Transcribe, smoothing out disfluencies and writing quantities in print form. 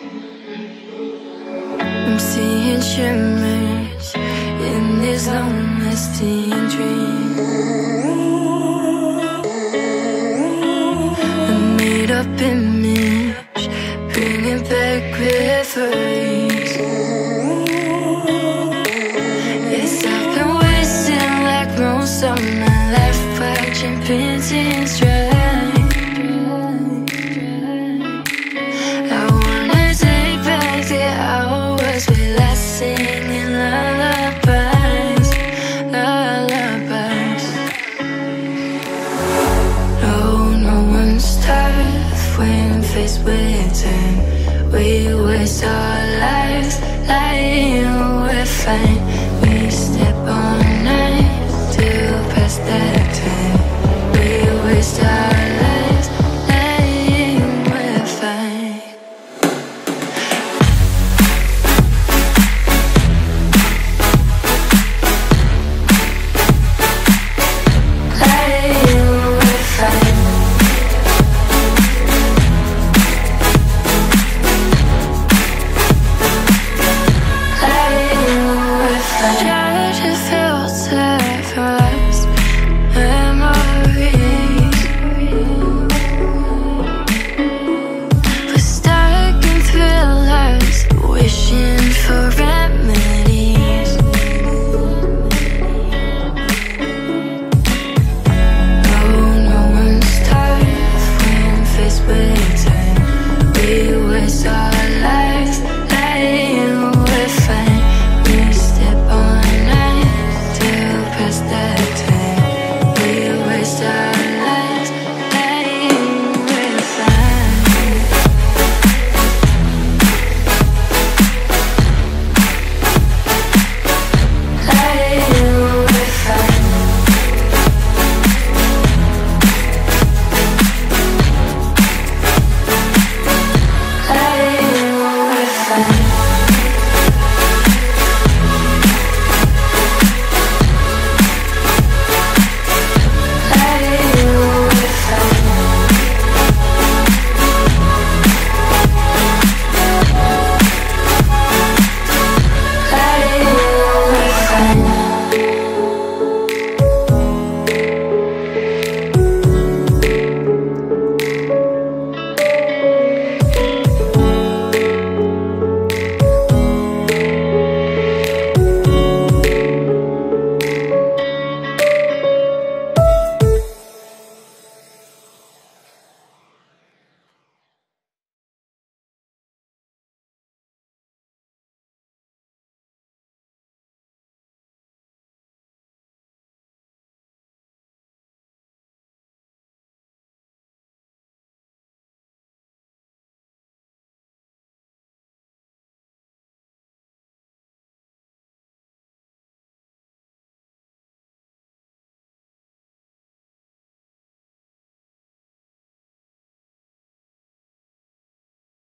I'm seeing shimmers in these long-lasting dreams. A made-up image, bringing back memories. Yes, I've been wasting like most of my life, by jumping in stride. Faced with time, we waste our lives lying we're fine. We step on knives to pass that time. We waste our